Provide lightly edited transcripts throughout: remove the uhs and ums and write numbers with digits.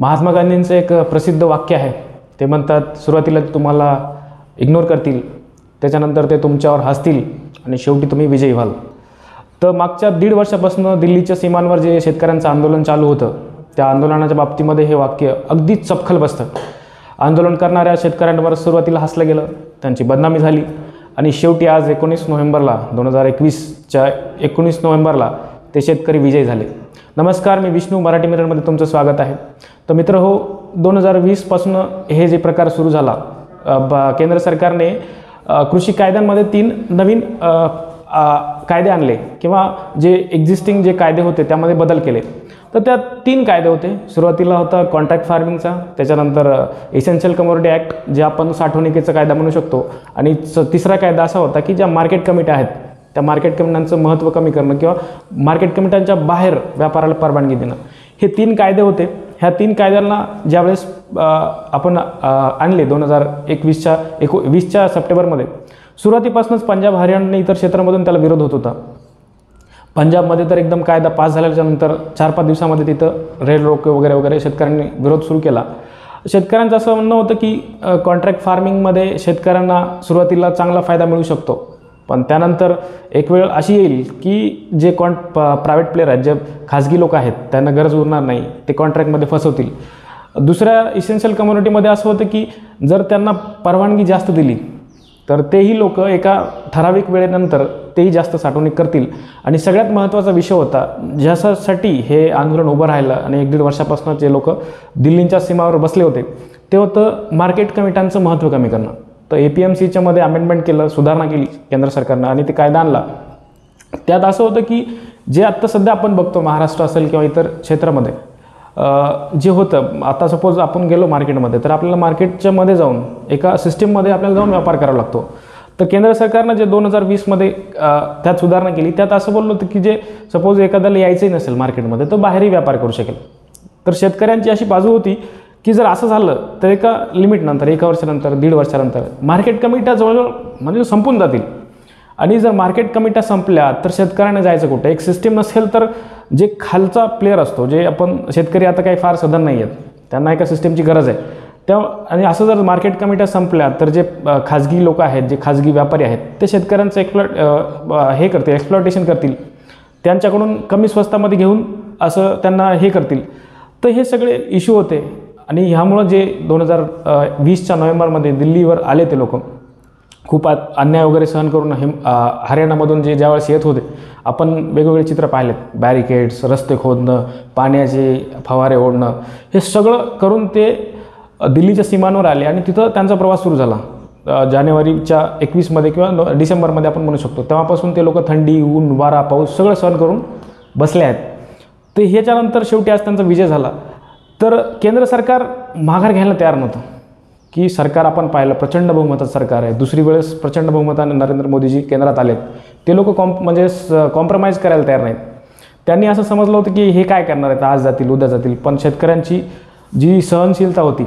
महात्मा गांधींचं एक प्रसिद्ध वाक्य आहे, ते म्हणतात सुरुवातीला तुम्हाला इग्नोर करतील, त्याच्यानंतर ते तुमच्यावर हसतील आणि शेवटी तुम्ही विजयी व्हाल। तर मागच्या 1.5 वर्षापासून दिल्लीच्या सीमांवर जे शेतकऱ्यांचं आंदोलन चालू होतं त्या आंदोलनाच्या बाबतीमध्ये हे वाक्य अगदी चपखल बसतं। आंदोलन करणाऱ्या शेतकऱ्यांवर सुरुवातीला हसलं गेलं, त्यांची बदनामी झाली आणि शेवटी आज 19 नोव्हेंबरला ते शेतकरी विजयी झाले। नमस्कार, मी विष्णू, मराठी मिररमध्ये तुमचं स्वागत आहे। तर मित्र हो, 2020पासून हे जे प्रकार सुरू झाला, केंद्र सरकारने कृषी कायद्यांमध्ये 3 नवीन कायदे आणले किंवा जे एक्झिस्टिंग जे कायदे होते त्यामध्ये बदल केले। तर त्या 3 कायदे होते। सुरुवातीला होता कॉन्ट्रॅक्ट फार्मिंगचा, त्याच्यानंतर एसेन्शियल कमोडिटी ॲक्ट जे आपण साठवणुकीचा कायदा म्हणू शकतो, आणि 3रा कायदा असा होता की ज्या मार्केट कमिट्या आहेत त्या मार्केट कमिट्यांचं महत्त्व कमी करणं किंवा मार्केट कमिट्यांच्या बाहेर व्यापाराला परवानगी देणं, हे 3 कायदे होते। ह्या 3 कायद्यांना ज्यावेळेस आपण आणले 2020च्या सप्टेंबरमध्ये, सुरुवातीपासूनच पंजाब, हरियाणा आणि इतर क्षेत्रांमधून त्याला विरोध होत होता। पंजाबमध्ये तर एकदम कायदा पास झाल्यानंतर 4-5 दिवसामध्ये तिथं रेल रोको वगैरे वगैरे शेतकऱ्यांनी विरोध सुरू केला। शेतकऱ्यांचं असं म्हणणं होतं की कॉन्ट्रॅक्ट फार्मिंगमध्ये शेतकऱ्यांना सुरुवातीला चांगला फायदा मिळू शकतो, पण त्यानंतर एक वेळ अशी येईल की जे प्रायव्हेट प्लेयर आहेत, जे खाजगी लोक आहेत त्यांना गरज उरणार नाही, ते कॉन्ट्रॅक्टमध्ये फसवतील। दुसऱ्या इसेन्शियल कम्युनिटीमध्ये असं होतं की जर त्यांना परवानगी जास्त दिली तर तेही लोक एका ठराविक वेळेनंतर तेही जास्त साठवणूक करतील। आणि सगळ्यात महत्त्वाचा विषय होता ज्यासाठी हे आंदोलन उभं राहिलं आणि 1.5 वर्षापासून जे लोक दिल्लीच्या सीमावर बसले होते ते होतं मार्केट कमिट्यांचं महत्त्व कमी करणं। तर एपीएमसीच्या मध्ये अमेंडमेंट केलं, सुधारणा केली केंद्र सरकारनं आणि ते कायदा आणला। त्यात असं होतं की जे आत्ता सध्या आपण बघतो महाराष्ट्र असेल किंवा इतर क्षेत्रामध्ये जे होतं, आता सपोज आपण गेलो मार्केटमध्ये तर आपल्याला मार्केटच्यामध्ये जाऊन एका सिस्टीममध्ये आपल्याला जाऊन व्यापार करावा लागतो। तर केंद्र सरकारनं जे 2020मध्ये त्यात सुधारणा केली, त्यात असं बोललं होतं की जे सपोज एखाद्याला यायचंही नसेल मार्केटमध्ये तर बाहेरही व्यापार करू शकेल। तर शेतकऱ्यांची अशी बाजू होती की जर असं झालं तर एका लिमिटनंतर, 1 वर्षानंतर, 1.5 वर्षानंतर मार्केट कमिट्या जवळजवळ म्हणजे संपून जातील। आणि जर मार्केट कमिट्या संपल्या तर शेतकऱ्याने जायचं कुठे? एक सिस्टीम नसेल तर जे खालचा प्लेअर असतो, जे आपण शेतकरी आता काही फार सधन नाही आहेत, त्यांना एका सिस्टीमची गरज आहे त्या। आणि असं जर मार्केट कमिट्या संपल्या तर जे खाजगी लोक आहेत, जे खाजगी व्यापारी आहेत ते शेतकऱ्यांचं एक्सप्लॉयटेशन करतील, त्यांच्याकडून कमी स्वस्तामध्ये घेऊन असं त्यांना हे करतील। तर हे सगळे इश्यू होते आणि ह्यामुळं जे 2020च्या नोव्हेंबरमध्ये दिल्लीवर आले ते लोक खूप अन्याय वगैरे सहन करून हरियाणामधून जे ज्यावेळेस येत होते आपण वेगवेगळे चित्र पाहिलेत, बॅरिकेड्स, रस्ते खोदणं, पाण्याचे फवारे ओढणं, हे सगळं करून ते दिल्लीच्या सीमांवर आले आणि तिथं त्यांचा प्रवास सुरू झाला। जानेवारीच्या 21मध्ये किंवा डिसेंबरमध्ये आपण म्हणू शकतो, तेव्हापासून ते लोक थंडी, ऊन, वारा, पाऊस सगळं सहन करून बसले आहेत। ते ह्याच्यानंतर शेवटी आज त्यांचा विजय झाला। तर केंद्र सरकार माघार घ्यायला तयार नव्हतं की सरकार आपण पाहिलं प्रचंड बहुमताचं सरकार आहे, 2री वेळेस प्रचंड बहुमताने नरेंद्र मोदीजी केंद्रात आलेत, ते लोक कॉम्प्रोमाइज करायला तयार नाहीत। त्यांनी असं समजलं होतं की हे काय करणार आहेत, आज जातील उद्या जातील, पण शेतकऱ्यांची जी सहनशीलता होती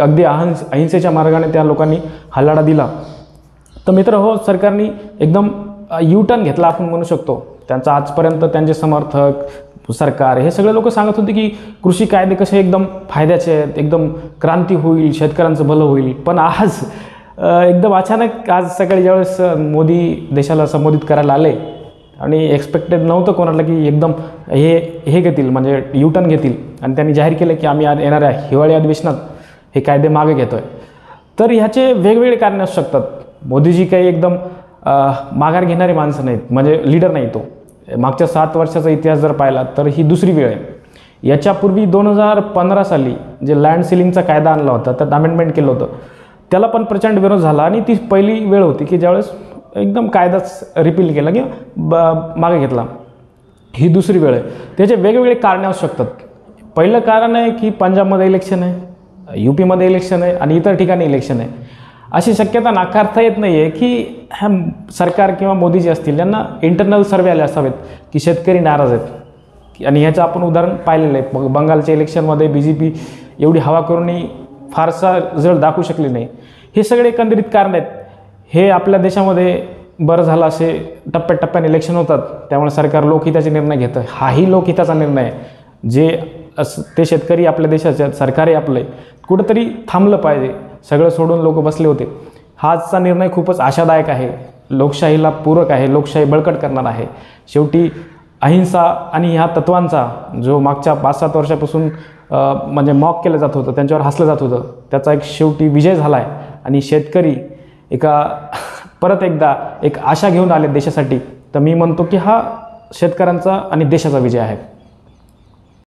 अगदी अहिंसेच्या मार्गाने त्या लोकांनी हल्लाडा दिला। तर मित्र हो, सरकारने एकदम यू टर्न घेतला आपण म्हणू शकतो। त्यांचा आजपर्यंत त्यांचे समर्थक, सरकार, हे सगळे लोक सांगत होते की कृषी कायदे कसे एकदम फायद्याचे आहेत, एकदम क्रांती होईल, शेतकऱ्यांचं भलं होईल, पण आज एकदम अचानक आज सकाळी ज्यावेळेस मोदी देशाला संबोधित करायला आले आणि एक्सपेक्टेड नव्हतं कोणाला की एकदम हे हे घेतील, म्हणजे यूटर्न घेतील, आणि त्यांनी जाहीर केलं की आम्ही येणाऱ्या हिवाळी अधिवेशनात हे कायदे मागे घेतोय। तर ह्याचे वेगवेगळे कारण असू शकतात। मोदीजी काही एकदम माघार घेणारी माणसं नाहीत, म्हणजे लीडर नाही तो। मागच्या 7 वर्षाचा इतिहास जर पाहिला तर ही 2री वेळ आहे। याच्यापूर्वी 2015 साली जे लँड सिलिंगचा कायदा आणला होता, त्यात अमेंडमेंट केलं होतं, त्याला पण प्रचंड विरोध झाला आणि ती पहिली वेळ होती की ज्यावेळेस एकदम कायदाच रिपील केला किंवा मागे घेतला, ही 2री वेळ आहे। त्याचे वेगवेगळे कारणे असू शकतात। पहिलं कारण आहे की पंजाबमध्ये इलेक्शन आहे, UPमध्ये इलेक्शन आहे आणि इतर ठिकाणी इलेक्शन आहे, अशी शक्यता नाकारता येत नाही आहे की ह्या सरकार किंवा मोदीजी असतील यांना इंटरनल सर्वे आले असावेत की शेतकरी नाराज आहेत। आणि ह्याचं आपण उदाहरण पाहिलेलं आहे, बंगालच्या इलेक्शनमध्ये BJP एवढी हवा करूनही फारसा रिझल्ट दाखवू शकली नाही। हे सगळे एकंदरीत कारण आहेत। हे आपल्या देशामध्ये बरं झालं असे टप्प्याटप्प्याने इलेक्शन होतात, त्यामुळे सरकार लोकहिताचे निर्णय घेतं, हाही लोकहिताचा निर्णय आहे। जे ते शेतकरी आपल्या देशाच्या सरकारही आपलं कुठंतरी थांबलं पाहिजे. सगळं सोडून लोक बसले होते. हाचा निर्णय खूपच आशादायक आहे, लोकशाहीला पूरक आहे, लोकशाही बळकट करणार आहे. शेवटी अहिंसा आणि ह्या तत्वांचा जो मागच्या 5-7 वर्षापासून म्हणजे मॉक केलं जात होतं, त्यांच्यावर हसलं जात होतं, त्याचा एक शेवटी विजय झाला आहे. आणि शेतकरी परत एकदा एक आशा घेऊन आले देशासाठी. तर मी म्हणतो की हा शेतकऱ्यांचा आणि देशाचा विजय आहे.